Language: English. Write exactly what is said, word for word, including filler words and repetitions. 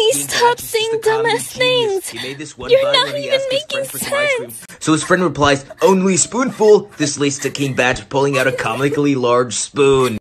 Please stop saying dumbass things. He made this one You're not even he asked making his sense. So his friend replies, "Only spoonful." This lace-sticking bat pulling out a comically large spoon.